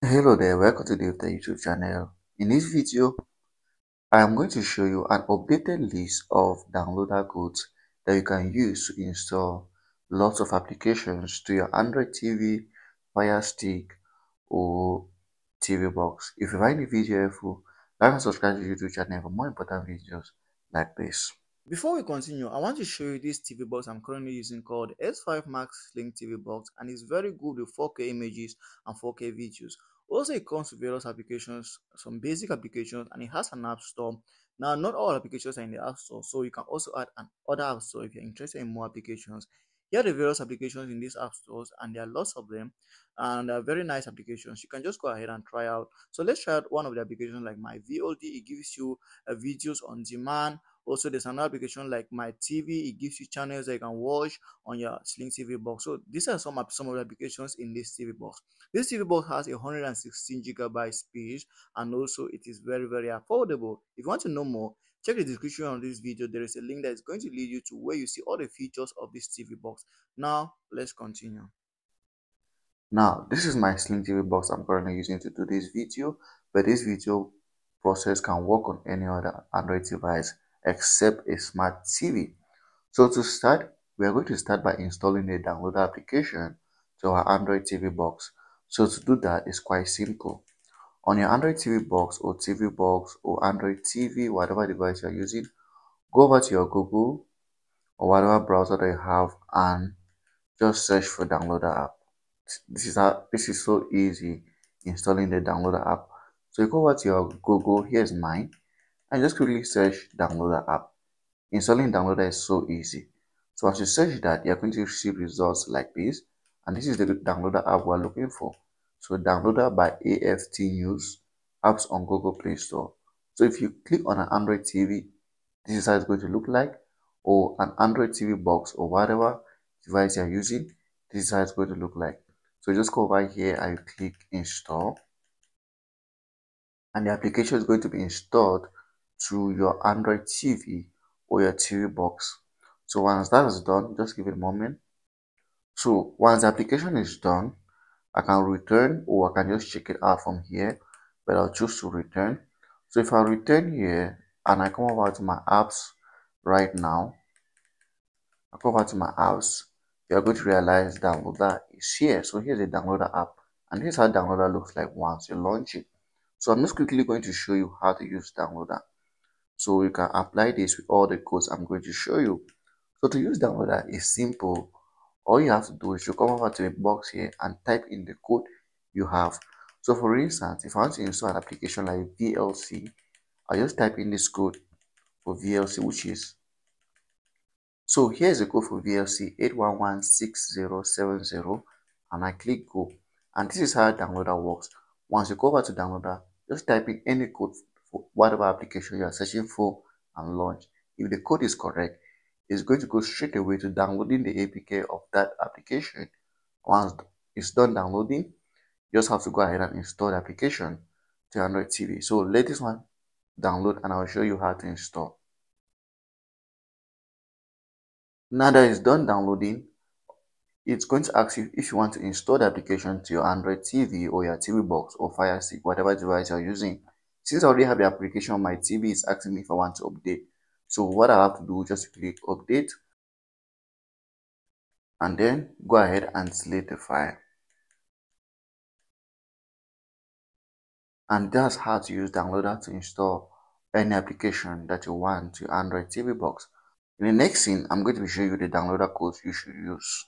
Hello there, welcome to the AFT YouTube channel. In this video, I am going to show you an updated list of downloader codes that you can use to install lots of applications to your Android TV, Firestick, or TV box. If you find the video helpful, like and subscribe to the YouTube channel for more important videos like this. Before we continue, I want to show you this TV box I'm currently using called S5 Max Link TV Box, and it's very good with 4K images and 4K videos. Also, it comes with various applications, some basic applications, and it has an app store. Now, not all applications are in the app store, so you can also add an other app store if you're interested in more applications. Here are the various applications in these app stores, and there are lots of them, and they are very nice applications. You can just go ahead and try out. So let's try out one of the applications like My VLC. It gives you videos on demand. Also, there's another application like My TV. It gives you channels that you can watch on your Sling TV box. So these are some of the applications in this TV box. This TV box has 116 GB space, and also it is very, very affordable. If you want to know more, check the description of this video. There is a link that is going to lead you to where you see all the features of this TV box. Now, let's continue. Now, this is my Sling TV box I'm currently using to do this video, but this video process can work on any other Android device except a smart TV. So to start, we are going to start by installing a downloader application to our Android TV box. So to do that is quite simple. On your Android TV box or TV box or Android TV, whatever device you are using, go over to your Google or whatever browser that you have and just search for downloader app. This is so easy, installing the downloader app. So you go over to your Google, here's mine, and just quickly search downloader app. Installing downloader is so easy. So as you search that, you're going to receive results like this. And this is the downloader app we're looking for. So downloader by AFT News Apps on Google Play Store. So if you click on an Android TV, this is how it's going to look like. Or an Android TV box or whatever device you're using, this is how it's going to look like. So just go over here and click install. And the application is going to be installed to your Android TV or your TV box. So once that is done, just give it a moment. So once the application is done, I can return or I can just check it out from here, but I'll choose to return. So if I return here and I come over to my apps right now, I go over to my apps, you're going to realize downloader is here. So here's the downloader app, and here's how downloader looks like once you launch it. So I'm just quickly going to show you how to use downloader. So you can apply this with all the codes I'm going to show you. So to use downloader is simple. All you have to do is you come over to the box here and type in the code you have. So for instance, if I want to install an application like VLC, I just type in this code for VLC, which is. So here's the code for VLC 8116070, and I click go. And this is how downloader works. Once you go over to downloader, just type in any code for whatever application you are searching for and launch. If the code is correct, it's going to go straight away to downloading the APK of that application. Once it's done downloading, you just have to go ahead and install the application to Android TV. So let this one download and I'll show you how to install. Now that it's done downloading, it's going to ask you if you want to install the application to your Android TV or your TV box or Firestick, whatever device you're using. Since I already have the application on my TV, it's asking me if I want to update. So what I have to do, just click update and then go ahead and select the file. And that's how to use downloader to install any application that you want to your Android TV box. In the next scene, I'm going to be showing you the downloader codes you should use.